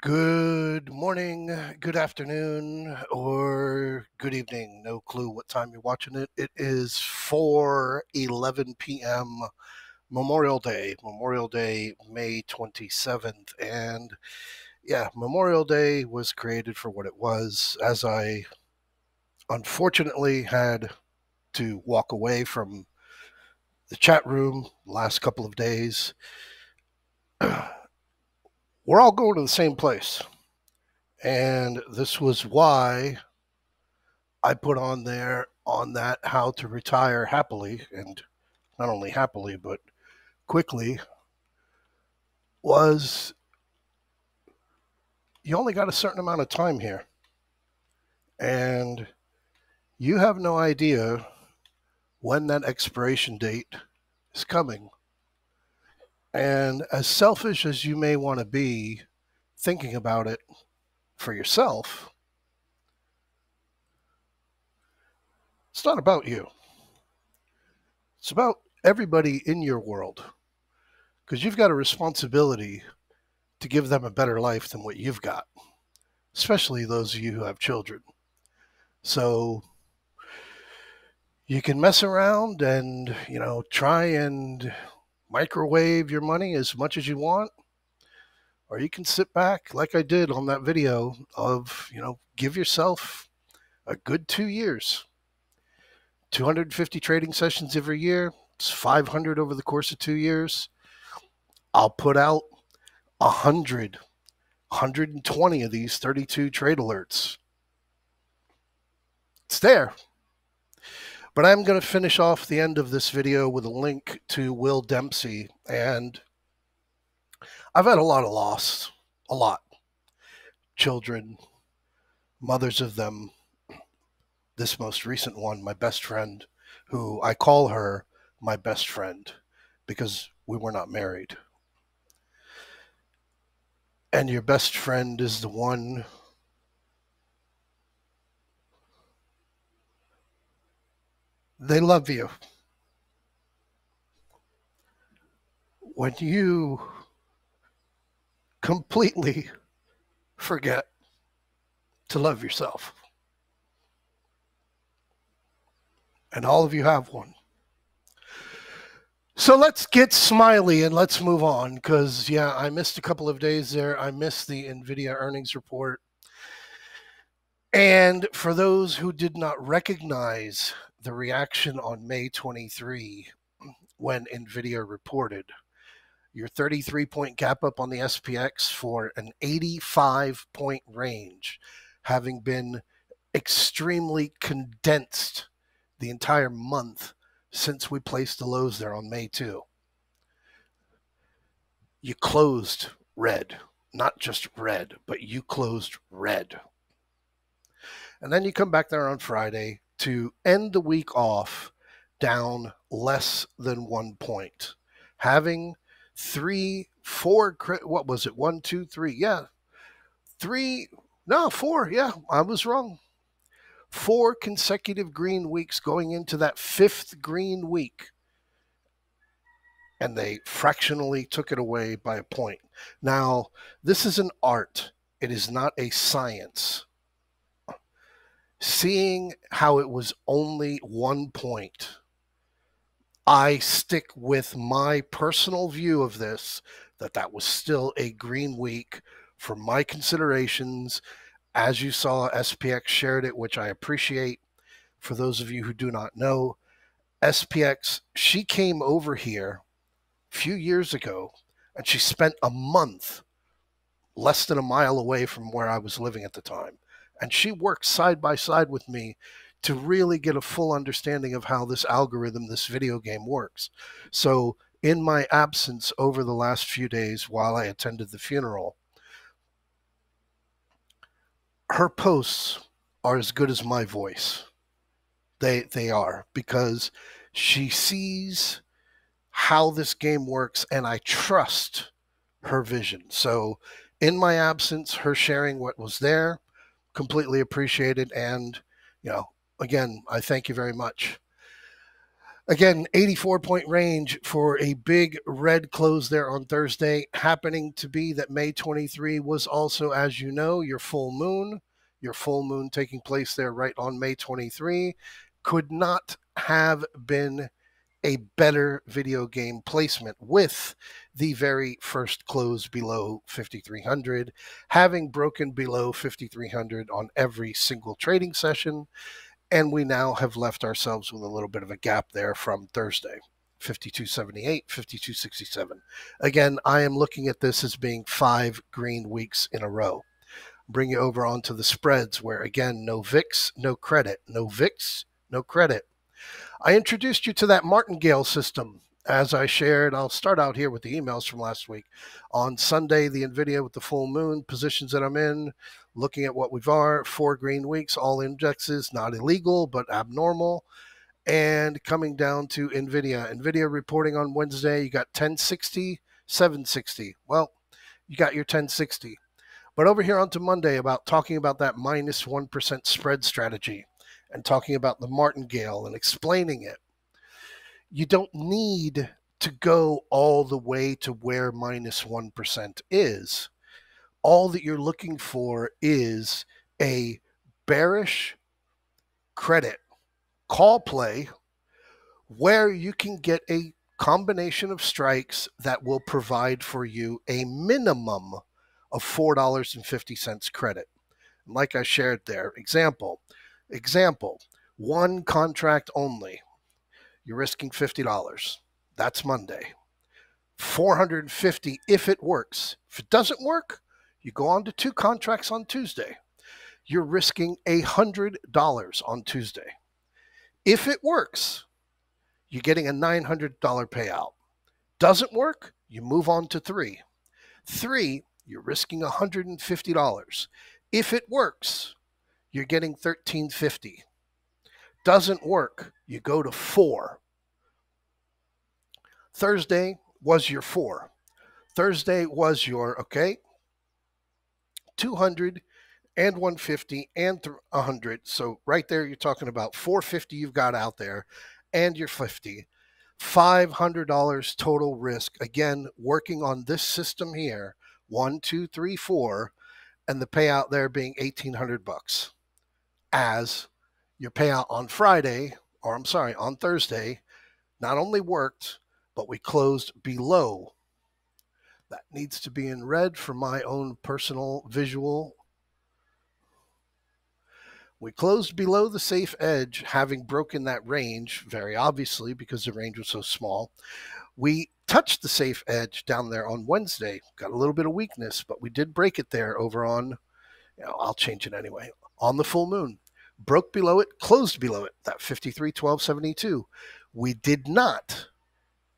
Good morning, good afternoon, or good evening. No clue what time you're watching it. It is 4:11 p.m. Memorial Day, May 27th. And yeah, Memorial Day was created for what it was, as I unfortunately had to walk away from the chat room the last couple of days. We're all going to the same place, and this was why I put on there on that how to retire happily, and not only happily but quickly, was you only got a certain amount of time here, and you have no idea when that expiration date is coming. And as selfish as you may want to be thinking about it for yourself, it's not about you. It's about everybody in your world, because you've got a responsibility to give them a better life than what you've got, especially those of you who have children. So you can mess around and, you know, try and microwave your money as much as you want, or you can sit back like I did on that video of, you know, give yourself a good 2 years, 250 trading sessions every year. It's 500 over the course of 2 years. I'll put out 120 of these 32 trade alerts. It's there. But I'm going to finish off the end of this video with a link to Will Dempsey. And I've had a lot of loss, a lot. Children, mothers of them. This most recent one, my best friend, who I call her my best friend because we were not married. And your best friend is the one they love you. When you completely forget to love yourself, and all of you have one. So let's get smiley and let's move on, because yeah, I missed a couple of days there. I missed the NVIDIA earnings report. And for those who did not recognize the reaction on May 23 when NVIDIA reported, your 33-point gap up on the SPX for an 85-point range, having been extremely condensed the entire month since we placed the lows there on May 2. You closed red, not just red, but you closed red. And then you come back there on Friday to end the week off down less than 1 point, having four consecutive green weeks going into that fifth green week, and they fractionally took it away by a point. Now, this is an art. It is not a science. Seeing how it was only 1 point, I stick with my personal view of this, that was still a green week for my considerations. As you saw, SPX shared it, which I appreciate. For those of you who do not know, SPX, she came over here a few years ago, and she spent a month less than a mile away from where I was living at the time. And she worked side by side with me to really get a full understanding of how this algorithm, this video game works. So in my absence over the last few days while I attended the funeral, her posts are as good as my voice. They are, because she sees how this game works, and I trust her vision. So in my absence, her sharing what was there, completely appreciated. And, you know, again, I thank you very much. Again, 84-point range for a big red close there on Thursday, happening to be that May 23 was also, as you know, your full moon taking place there right on May 23. Could not have been a better video game placement, with the very first close below 5,300, having broken below 5,300 on every single trading session. And we now have left ourselves with a little bit of a gap there from Thursday, 5278, 5267. Again, I am looking at this as being 5 green weeks in a row. Bring you over onto the spreads where, again, no VIX, no credit, no VIX, no credit. I introduced you to that martingale system. As I shared, I'll start out here with the emails from last week. On Sunday, the NVIDIA with the full moon, positions that I'm in, looking at what we've are, 4 green weeks, all indexes, not illegal, but abnormal. And coming down to NVIDIA. NVIDIA reporting on Wednesday, you got 1060, 760. Well, you got your 1060. But over here onto Monday, about talking about that minus 1% spread strategy and talking about the martingale and explaining it. You don't need to go all the way to where minus 1% is. All that you're looking for is a bearish credit call play where you can get a combination of strikes that will provide for you a minimum of $4.50 credit. And like I shared there, example, 1 contract only. You're risking $50. That's Monday. $450 if it works. If it doesn't work, you go on to 2 contracts on Tuesday. You're risking $100 on Tuesday. If it works, you're getting a $900 payout. Doesn't work, you move on to 3. 3, you're risking $150. If it works, you're getting $1,350. Doesn't work, you go to 4. Thursday was your 4. Thursday was your, okay, 200 and 150 and 100. So right there, you're talking about 450 you've got out there and your 50. $500 total risk. Again, working on this system here, 1, 2, 3, 4, and the payout there being $1,800 as your payout on Friday, or I'm sorry, on Thursday, not only worked, but we closed below. That needs to be in red for my own personal visual. We closed below the safe edge, having broken that range, very obviously, because the range was so small. We touched the safe edge down there on Wednesday. Got a little bit of weakness, but we did break it there over on, you know, I'll change it anyway, on the full moon. Broke below it, closed below it, that 53.1272. We did not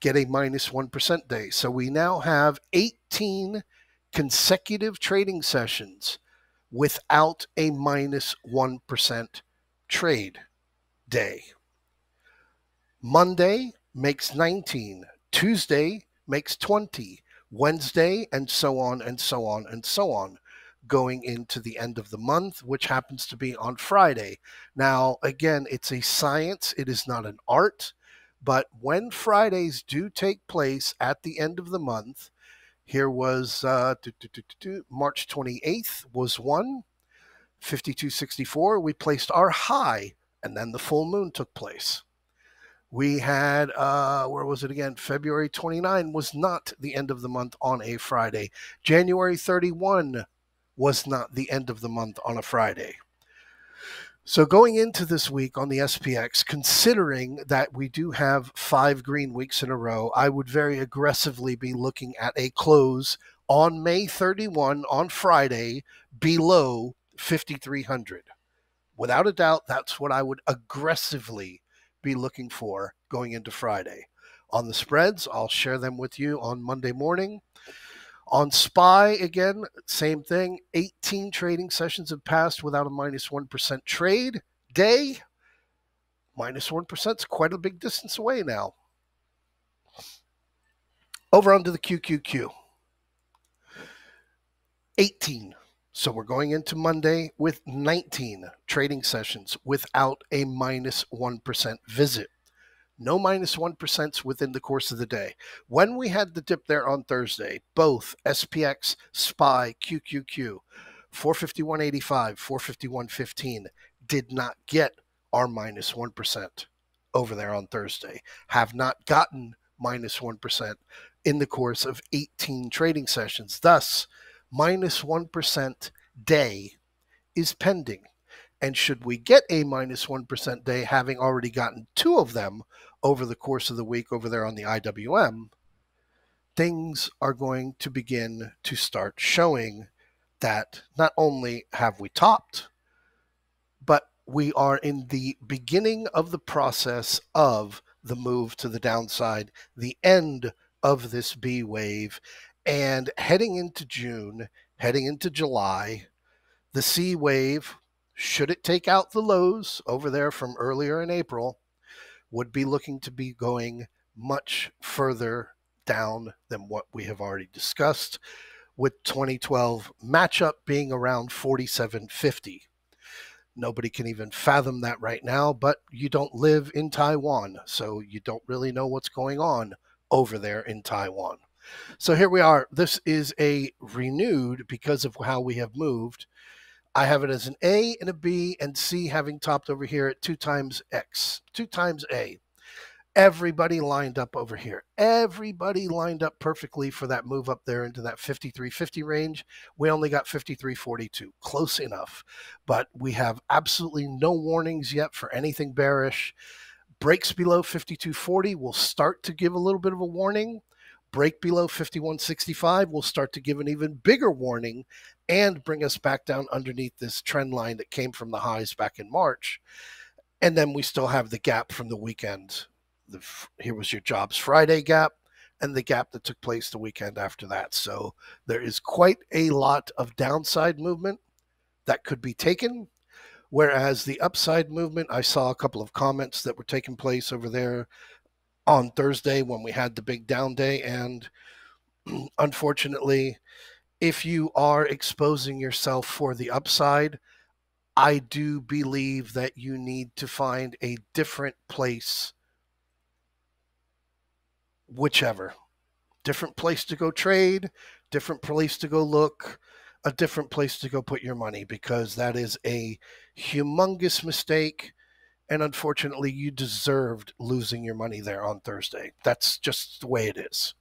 get a minus 1% day. So we now have 18 consecutive trading sessions without a minus 1% trade day. Monday makes 19. Tuesday makes 20. Wednesday, and so on and so on and so on, going into the end of the month, which happens to be on Friday. Now, again, it's a science. It is not an art. But when Fridays do take place at the end of the month, here was March 28th was 1, 52.64. We placed our high, and then the full moon took place. We had, where was it again? February 29 was not the end of the month on a Friday. January 31 was not the end of the month on a Friday. So going into this week on the SPX, considering that we do have 5 green weeks in a row, I would very aggressively be looking at a close on May 31 on Friday below 5,300. Without a doubt, that's what I would aggressively be looking for going into Friday. On the spreads, I'll share them with you on Monday morning. On SPY, again, same thing. 18 trading sessions have passed without a minus 1% trade day. Minus 1% is quite a big distance away now. Over onto the QQQ. 18. So we're going into Monday with 19 trading sessions without a minus 1% visit. no -1% within the course of the day. When we had the dip there on Thursday, both SPX, SPY, QQQ, 451.85, 451.15 did not get our -1% over there on Thursday, have not gotten -1% in the course of 18 trading sessions. Thus, -1% day is pending. And should we get a -1% day, having already gotten two of them over the course of the week over there on the IWM, things are going to begin to start showing that not only have we topped, but we are in the beginning of the process of the move to the downside, the end of this B wave, and heading into June, heading into July, the C wave, should it take out the lows over there from earlier in April, would be looking to be going much further down than what we have already discussed, with 2012 matchup being around 47.50. Nobody can even fathom that right now, but you don't live in Taiwan, so you don't really know what's going on over there in Taiwan. So here we are. This is a renewed, because of how we have moved, I have it as an A and a B and C, having topped over here at 2x, 2A. Everybody lined up over here. Everybody lined up perfectly for that move up there into that 53.50 range. We only got 53.42, close enough. But we have absolutely no warnings yet for anything bearish. Breaks below 52.40 will start to give a little bit of a warning. Break below 51.65 will start to give an even bigger warning and bring us back down underneath this trend line that came from the highs back in March. And then we still have the gap from the weekend. Here was your Jobs Friday gap and the gap that took place the weekend after that. So there is quite a lot of downside movement that could be taken. Whereas the upside movement, I saw a couple of comments that were taking place over there on Thursday when we had the big down day. And unfortunately, if you are exposing yourself for the upside, I do believe that you need to find a different place, whichever. Different place to go trade, different place to go look, a different place to go put your money, because that is a humongous mistake. And unfortunately, you deserved losing your money there on Thursday. That's just the way it is.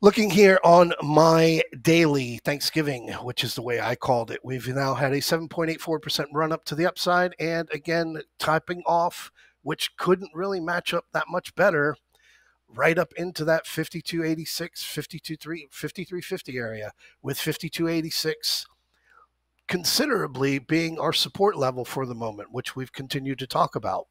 Looking here on my daily Thanksgiving, which is the way I called it, we've now had a 7.84% run up to the upside. And again, topping off, which couldn't really match up that much better, right up into that 52.86, 52.3, 53.50 area, with 52.86. considerably being our support level for the moment, which we've continued to talk about.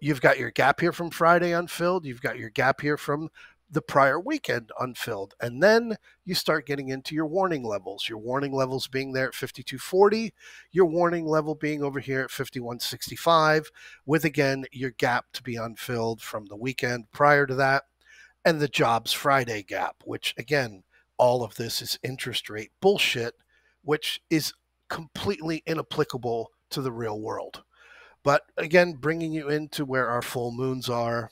You've got your gap here from Friday unfilled. You've got your gap here from the prior weekend unfilled. And then you start getting into your warning levels being there at 52.40, your warning level being over here at 51.65, with, again, your gap to be unfilled from the weekend prior to that, and the Jobs Friday gap, which, again, all of this is interest rate bullshit, which is completely inapplicable to the real world. But again, bringing you into where our full moons are,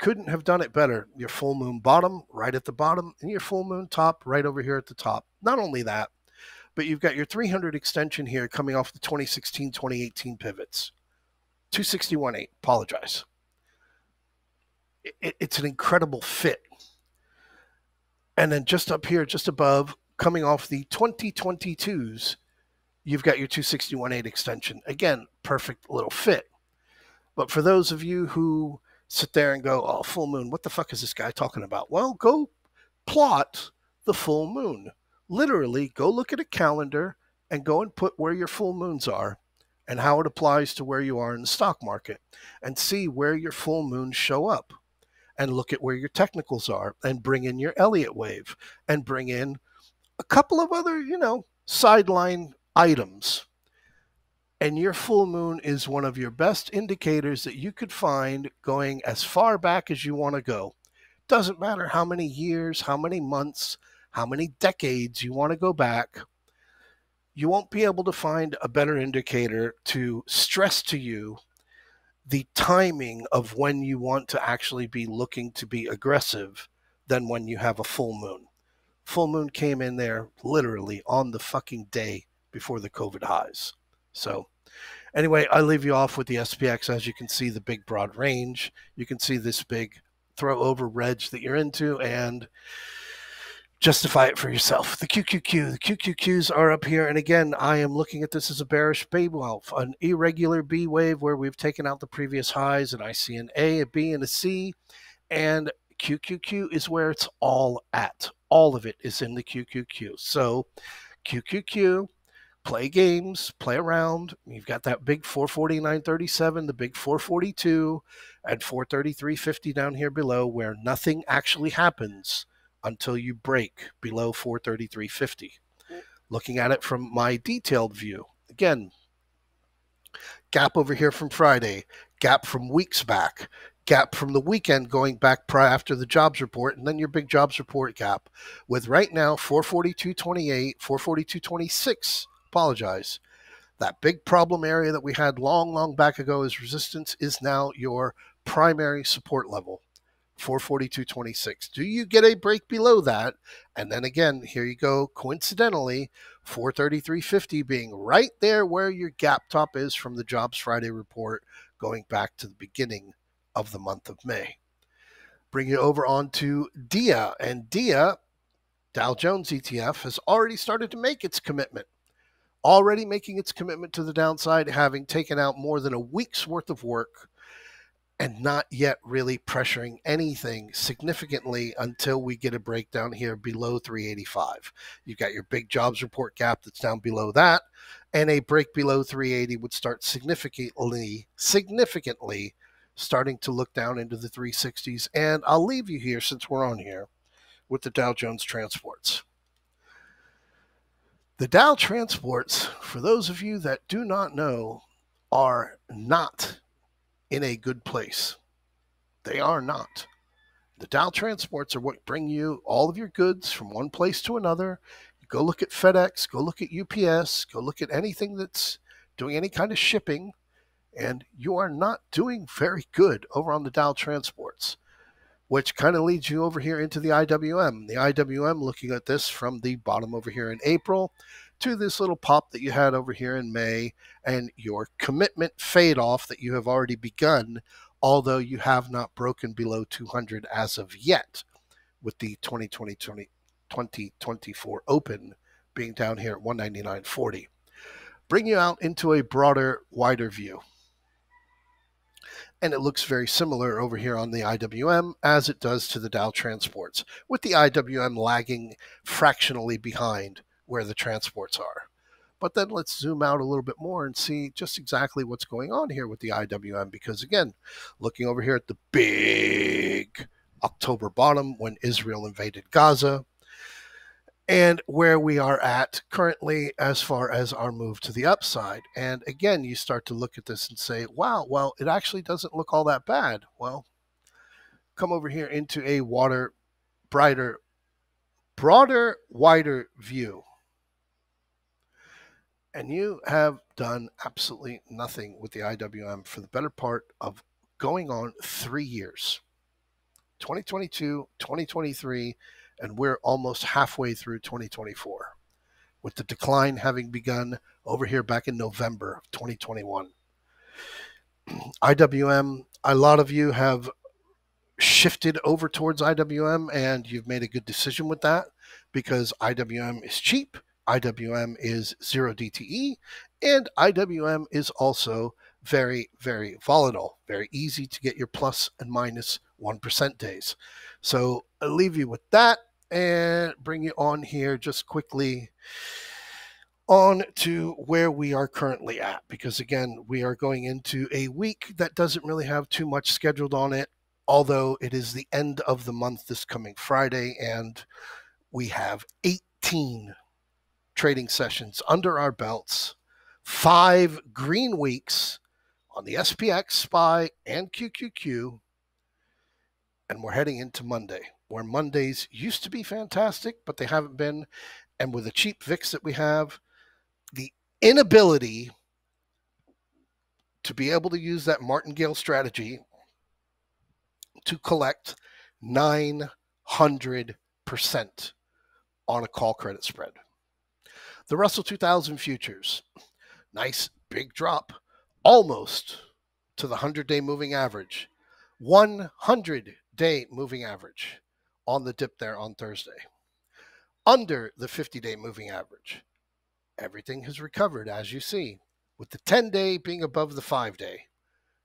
couldn't have done it better. Your full moon bottom right at the bottom, and your full moon top right over here at the top. Not only that, but you've got your 300 extension here coming off the 2016-2018 pivots. 261.8, apologize. It's an incredible fit. And then just up here, just above, coming off the 2022s, you've got your 261.8 extension. Again, perfect little fit. But for those of you who sit there and go, oh, full moon, what the fuck is this guy talking about? Well, go plot the full moon. Literally, go look at a calendar and go and put where your full moons are and how it applies to where you are in the stock market, and see where your full moons show up, and look at where your technicals are, and bring in your Elliott wave, and bring in a couple of other, sideline items. And your full moon is one of your best indicators that you could find, going as far back as you want to go. Doesn't matter how many years, how many months, how many decades you want to go back. You won't be able to find a better indicator to stress to you the timing of when you want to actually be looking to be aggressive than when you have a full moon. Full moon came in there literally on the fucking day before the COVID highs. So anyway, I leave you off with the SPX. As you can see, the big broad range. You can see this big throw over wedge that you're into and justify it for yourself. The QQQ, the QQQs are up here. And again, I am looking at this as a bearish B wave, an irregular B wave where we've taken out the previous highs, and I see an A, a B, and a C. And QQQ is where it's all at. All of it is in the QQQ. So QQQ, play games, play around. You've got that big 449.37, the big 442, and 433.50 down here below where nothing actually happens until you break below 433.50. Looking at it from my detailed view, again, gap over here from Friday, gap from weeks back, gap from the weekend going back prior after the jobs report, and then your big jobs report gap with right now 442.28, 442.26, apologize. That big problem area that we had long, long back ago as resistance is now your primary support level, 442.26. Do you get a break below that? And then again, here you go, coincidentally, 433.50 being right there where your gap top is from the jobs Friday report going back to the beginning of the month of May. Bring you over on to DIA, and DIA, Dow Jones ETF, has already started to make its commitment, already making its commitment to the downside, having taken out more than a week's worth of work and not yet really pressuring anything significantly until we get a breakdown here below 385. You've got your big jobs report gap that's down below that, and a break below 380 would start significantly starting to look down into the 360s. And I'll leave you here, since we're on here, with the Dow Jones Transports. The Dow Transports, for those of you that do not know, are not in a good place. They are not. The Dow Transports are what bring you all of your goods from one place to another. You go look at FedEx, go look at UPS, go look at anything that's doing any kind of shipping, and you are not doing very good over on the Dow Transports, which kind of leads you over here into the IWM. The IWM, looking at this from the bottom over here in April to this little pop that you had over here in May, and your commitment fade off that you have already begun, although you have not broken below 200 as of yet, with the 2024 open being down here at 199.40. Bring you out into a broader, wider view. And it looks very similar over here on the IWM as it does to the Dow Transports, with the IWM lagging fractionally behind where the transports are. But then let's zoom out a little bit more and see just exactly what's going on here with the IWM, because again, looking over here at the big October bottom when Israel invaded Gaza, and where we are at currently as far as our move to the upside. And again, you start to look at this and say, wow, well, it actually doesn't look all that bad. Well, come over here into a wider, brighter, broader, wider view. And you have done absolutely nothing with the IWM for the better part of going on 3 years, 2022, 2023, and we're almost halfway through 2024, with the decline having begun over here back in November of 2021. IWM, a lot of you have shifted over towards IWM, and you've made a good decision with that, because IWM is cheap, IWM is zero DTE, and IWM is also very, very volatile, very easy to get your plus and minus 1% days. So I'll leave you with that and bring you on here just quickly on to where we are currently at, because again, we are going into a week that doesn't really have too much scheduled on it, although it is the end of the month this coming Friday, and we have 18 trading sessions under our belts, 5 green weeks on the SPX, SPY, and QQQ. And we're heading into Monday, where Mondays used to be fantastic, but they haven't been. And with the cheap VIX that we have, the inability to be able to use that martingale strategy to collect 900% on a call credit spread. The Russell 2000 futures, nice big drop, almost to the 100-day moving average, 100-day moving average on the dip there on Thursday. Under the 50-day moving average, everything has recovered, as you see, with the 10-day being above the 5-day.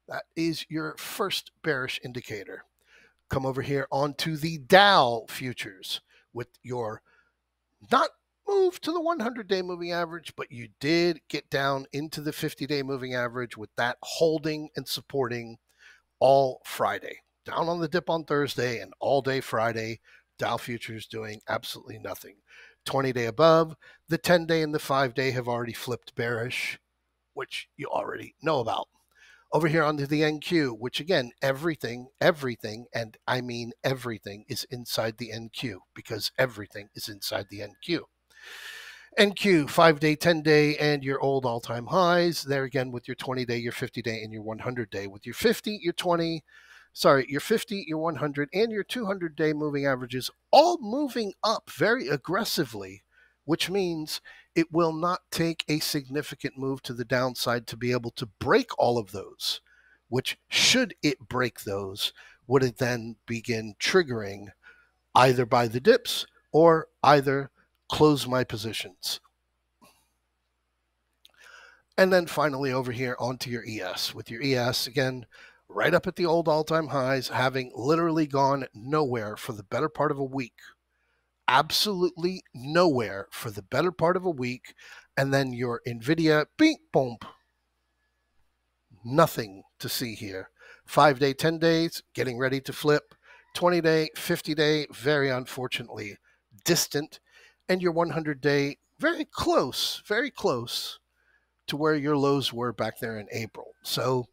That is your first bearish indicator. Come over here onto the Dow futures with your not move to the 100-day moving average, but you did get down into the 50-day moving average with that holding and supporting all Friday. Down on the dip on Thursday and all day Friday, Dow futures doing absolutely nothing. 20-day above, the 10-day and the 5-day have already flipped bearish, which you already know about. Over here onto the NQ, which again, everything, and I mean everything, is inside the NQ because everything is inside the NQ. NQ, 5-day, 10-day, and your old all-time highs. There again with your 20-day, your 50-day, and your 100-day. With your 50, your 100, and your 200-day moving averages all moving up very aggressively, which means it will not take a significant move to the downside to be able to break all of those, which, should it break those, would it then begin triggering either by the dips or either close my positions. And then finally over here onto your ES. With your ES, again, right up at the old all-time highs, having literally gone nowhere for the better part of a week. Absolutely nowhere for the better part of a week. And then your NVIDIA, bing, boom. Nothing to see here. 5-day, 10 days, getting ready to flip. 20-day, 50-day, very unfortunately distant. And your 100-day, very close to where your lows were back there in April. So,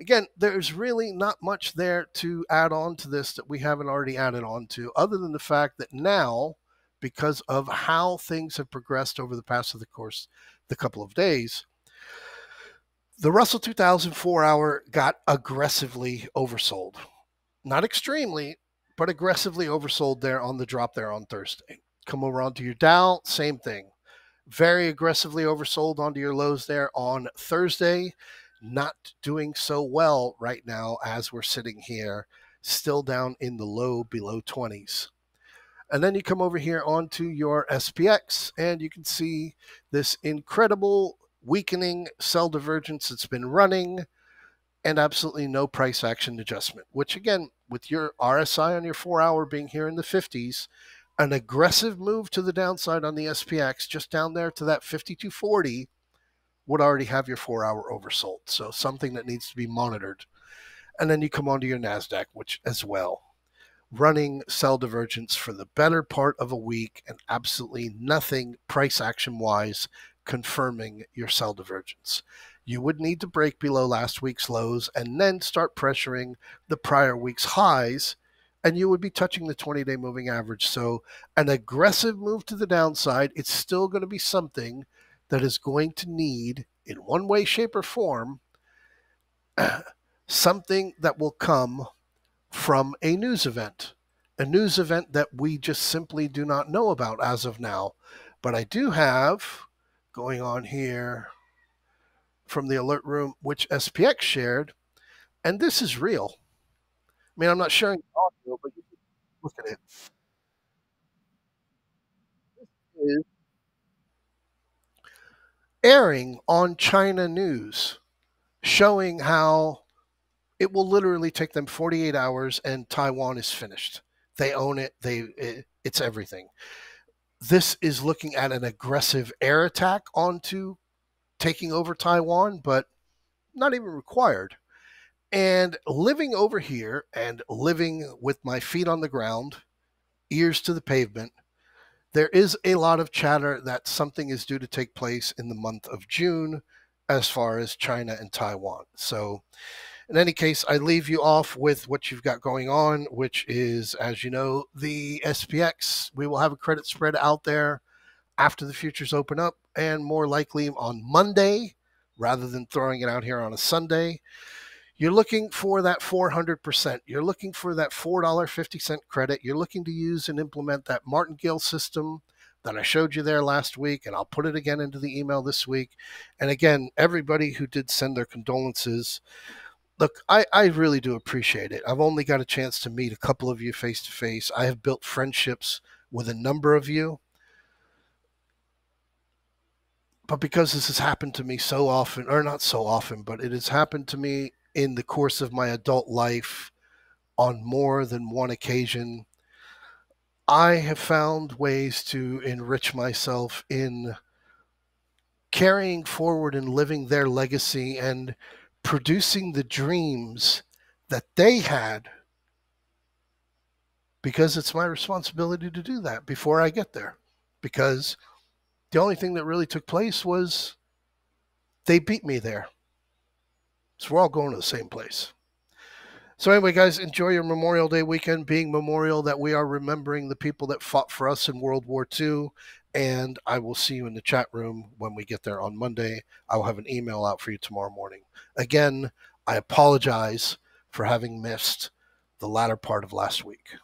again, there's really not much there to add on to this that we haven't already added on to, other than the fact that now, because of how things have progressed over the past of the course, the couple of days, the Russell 2000 4-hour got aggressively oversold. Not extremely, but aggressively oversold there on the drop there on Thursday. Come over onto your Dow, same thing. Very aggressively oversold onto your lows there on Thursday. Not doing so well right now as we're sitting here, still down in the low below 20s. And then you come over here onto your SPX, and you can see this incredible weakening sell divergence that's been running and absolutely no price action adjustment, which again, with your RSI on your 4-hour being here in the 50s, an aggressive move to the downside on the SPX, just down there to that 5240, would already have your 4-hour oversold. So something that needs to be monitored. And then you come onto your NASDAQ, which as well, running sell divergence for the better part of a week and absolutely nothing price action wise confirming your sell divergence. You would need to break below last week's lows and then start pressuring the prior week's highs, and you would be touching the 20-day moving average. So an aggressive move to the downside, it's still going to be something that is going to need, in one way, shape, or form, something that will come from a news event that we just simply do not know about as of now. But I do have, going on here from the alert room, which SPX shared, and this is real. I mean, I'm not sharing the audio, but you can look at it. This is airing on China News, showing how it will literally take them 48 hours and Taiwan is finished. They own it. It's everything. This is looking at an aggressive air attack onto taking over Taiwan, but not even required. And living over here and living with my feet on the ground, ears to the pavement, there is a lot of chatter that something is due to take place in the month of June as far as China and Taiwan. So in any case, I leave you off with what you've got going on, which is, as you know, the SPX. We will have a credit spread out there after the futures open up, and more likely on Monday rather than throwing it out here on a Sunday. You're looking for that 400%. You're looking for that $4.50 credit. You're looking to use and implement that martingale system that I showed you there last week, and I'll put it again into the email this week. And again, everybody who did send their condolences, look, I really do appreciate it. I've only got a chance to meet a couple of you face-to-face. I have built friendships with a number of you. But because this has happened to me so often, or not so often, but it has happened to me in the course of my adult life on more than one occasion, I have found ways to enrich myself in carrying forward and living their legacy and producing the dreams that they had, because it's my responsibility to do that before I get there. Because the only thing that really took place was they beat me there. So we're all going to the same place. So anyway, guys, enjoy your Memorial Day weekend, being memorial that we are remembering the people that fought for us in World War II. And I will see you in the chat room when we get there on Monday. I will have an email out for you tomorrow morning. Again, I apologize for having missed the latter part of last week.